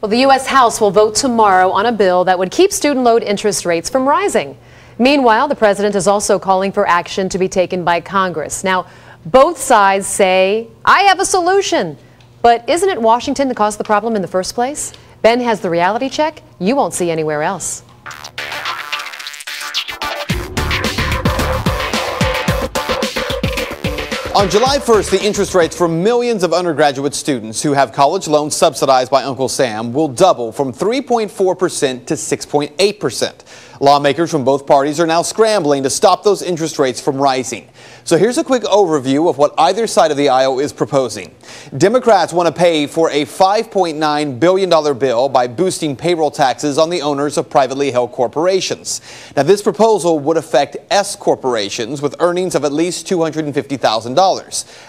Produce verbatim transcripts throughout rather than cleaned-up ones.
Well, the U S House will vote tomorrow on a bill that would keep student loan interest rates from rising. Meanwhile, the president is also calling for action to be taken by Congress. Now, both sides say, I have a solution. But isn't it Washington that caused the problem in the first place? Ben has the reality check you won't see anywhere else. On July first, the interest rates for millions of undergraduate students who have college loans subsidized by Uncle Sam will double from three point four percent to six point eight percent. Lawmakers from both parties are now scrambling to stop those interest rates from rising. So here's a quick overview of what either side of the aisle is proposing. Democrats want to pay for a five point nine billion dollar bill by boosting payroll taxes on the owners of privately held corporations. Now, this proposal would affect S corporations with earnings of at least two hundred fifty thousand dollars.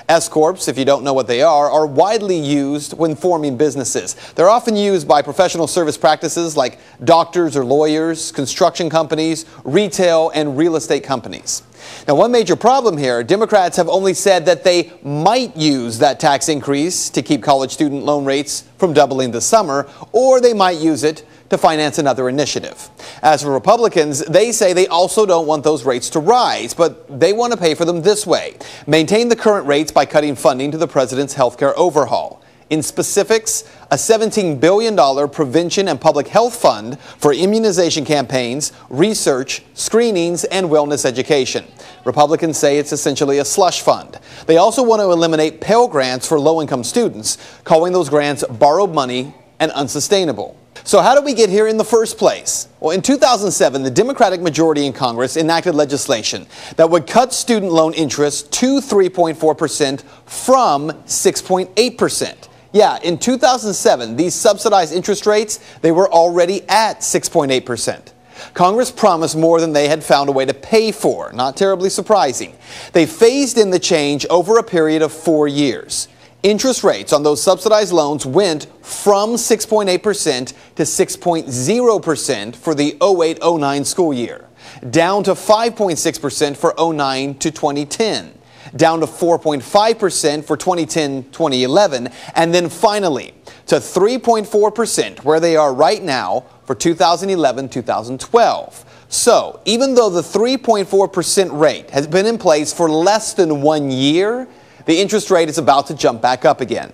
S-corps, if you don't know what they are, are widely used when forming businesses. They're often used by professional service practices like doctors or lawyers, construction companies, retail and real estate companies. Now, one major problem here, Democrats have only said that they might use that tax increase to keep college student loan rates from doubling this summer, or they might use it to finance another initiative. As for Republicans, they say they also don't want those rates to rise, but they want to pay for them this way. Maintain the current rates by cutting funding to the president's health care overhaul. In specifics, a seventeen billion dollar prevention and public health fund for immunization campaigns, research, screenings, and wellness education. Republicans say it's essentially a slush fund. They also want to eliminate Pell Grants for low-income students, calling those grants borrowed money and unsustainable. So how did we get here in the first place? Well, in two thousand seven, the Democratic majority in Congress enacted legislation that would cut student loan interest to three point four percent from six point eight percent. Yeah, in two thousand seven, these subsidized interest rates, they were already at six point eight percent. Congress promised more than they had found a way to pay for, not terribly surprising. They phased in the change over a period of four years. Interest rates on those subsidized loans went from six point eight percent to six point zero percent for the oh eight oh nine school year, down to five point six percent for oh nine to twenty ten, down to four point five percent for twenty ten to twenty eleven, and then finally to three point four percent where they are right now for two thousand eleven to two thousand twelve. So even though the three point four percent rate has been in place for less than one year, the interest rate is about to jump back up again.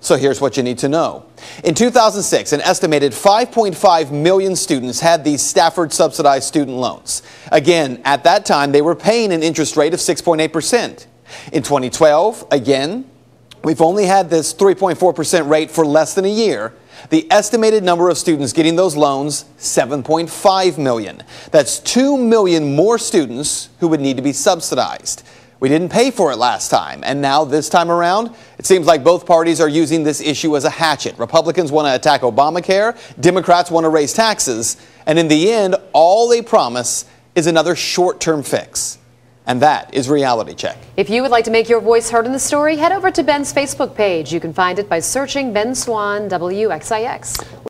So here's what you need to know. In two thousand six, an estimated five point five million students had these Stafford subsidized student loans. Again, at that time, they were paying an interest rate of six point eight percent. In twenty twelve, again, we've only had this three point four percent rate for less than a year. The estimated number of students getting those loans, seven point five million. That's two million more students who would need to be subsidized. We didn't pay for it last time, and now this time around, it seems like both parties are using this issue as a hatchet. Republicans want to attack Obamacare, Democrats want to raise taxes, and in the end, all they promise is another short-term fix. And that is Reality Check. If you would like to make your voice heard in the story, head over to Ben's Facebook page. You can find it by searching Ben Swann W X I X.